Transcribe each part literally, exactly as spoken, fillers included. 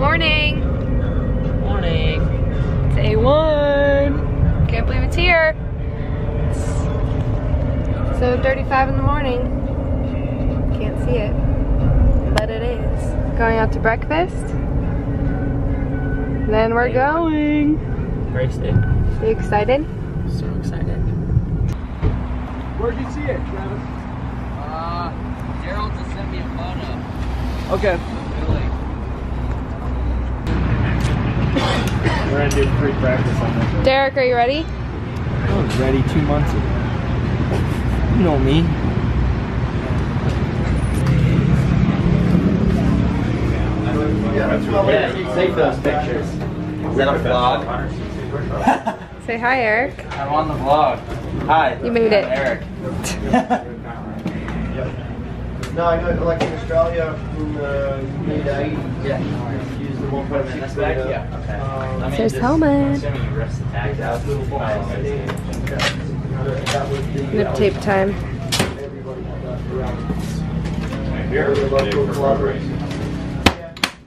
Morning. Morning. It's A one. Can't believe it's here. It's seven thirty-five in the morning. Can't see it, but it is. Going out to breakfast. Then we're going. Race day. Are you excited? So excited. Where'd you see it, Travis? Uh, Daryl just sent me a photo. Okay. We're gonna do free practice on that. Derek, are you ready? I was ready two months ago. You know me. Yeah, you take those pictures. Is that a vlog? Say hi, Eric. I'm on the vlog. Hi. You made it. Eric. No, I know, like in Australia, from uh, yeah. one point six back, yeah. Okay. Um, I mean, there's helmet. Nip tape time. Here, local collaboration. Yeah,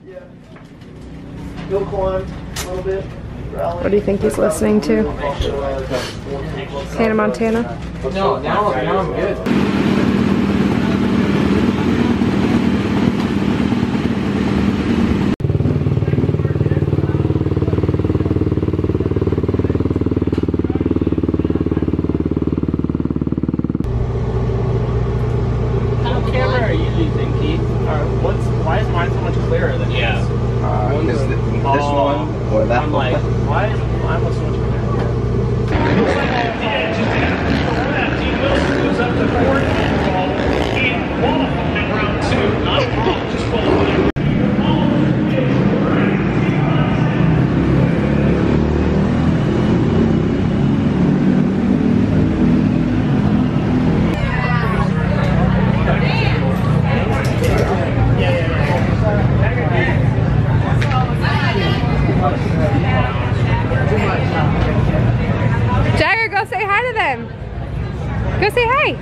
yeah. Milk on a little bit. What do you think he's listening to? Hannah Montana. No, now, now I'm good. Jagger, go say hi to them. Go say hi.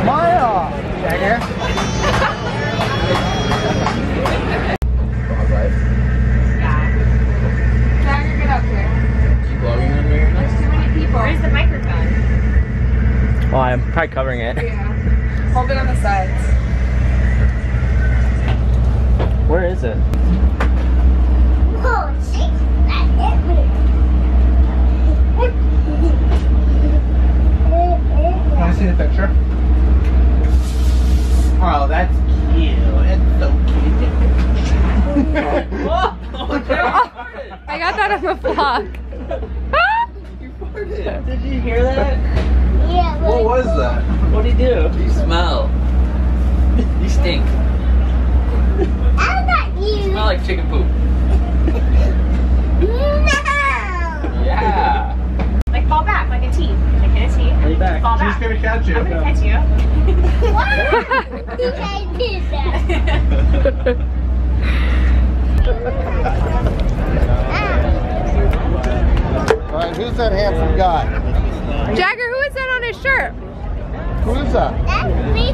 Smile, Jagger. Jagger, get up here. There's too many people. Where's the microphone? Well, I'm probably covering it. Yeah. Hold it on the sides. Where is it? Oh, see? That's it. Want to see the picture? Oh, that's cute. That's so cute. Whoa! I got that on the vlog. You farted. Did you hear that? Yeah. What was that? What did he do? You smell. You stink. I'm not you. You smell like chicken poop. No. Yeah. Like fall back, like a tee. Like hit a tee. Lay back. Fall back. She's gonna catch you. I'm gonna catch you. What? You can't do that. All right, who's that handsome guy? Jagger, who is that on his shirt? Who is that? That's me.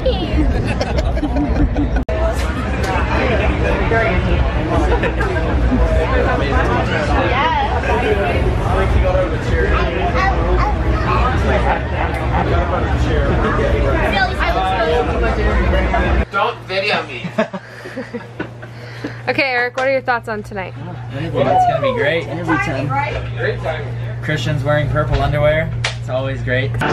Don't video me. Okay, Eric, what are your thoughts on tonight? Well, it's gonna be great. Every time. Great time. Christian's wearing purple underwear. It's always great. It's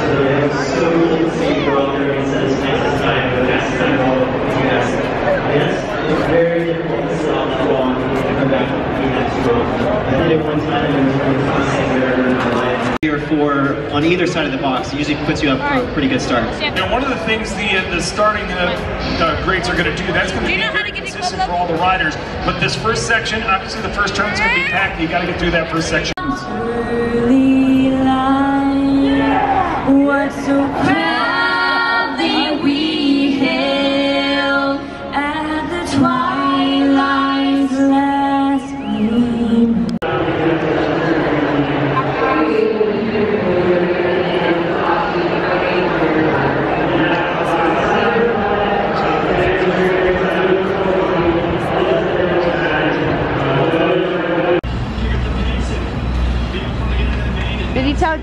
very difficult to stop for long and come back to the next row. I did it one time and I was trying to four on either side of the box. It usually puts you up for a pretty good start. Now, one of the things the uh, the starting uh, uh, grades are going to do, that's going to be very consistent for all the riders. But this first section, obviously the first turn is going to be packed. You got to get through that first section. Early line, what so proudly we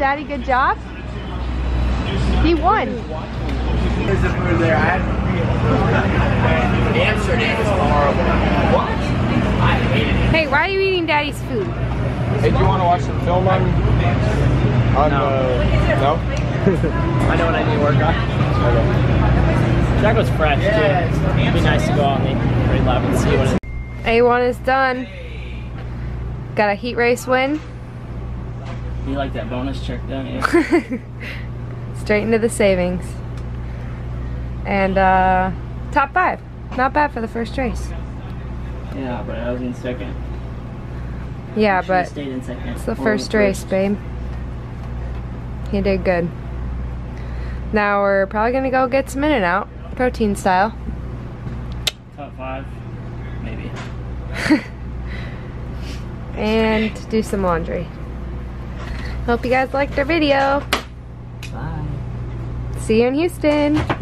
Daddy, good job. He won. Amsterdam is horrible. What? I hate it. Hey, why are you eating Daddy's food? Hey, do you want to watch the film on? on no. Uh, no? I know what I need to work on. Okay. Jagger's fresh, yeah, too. It'd be nice to go out and make grade level and see what it is. A one is done. Got a heat race win. You like that bonus check, don't you? Straight into the savings. And uh, top five. Not bad for the first race. Yeah, but I was in second. Yeah, but stayed in second. It's the first race, babe. He did good. Now we're probably gonna go get some In-N-Out, protein style. Top five, maybe. And do some laundry. Hope you guys liked our video. Bye. See you in Houston.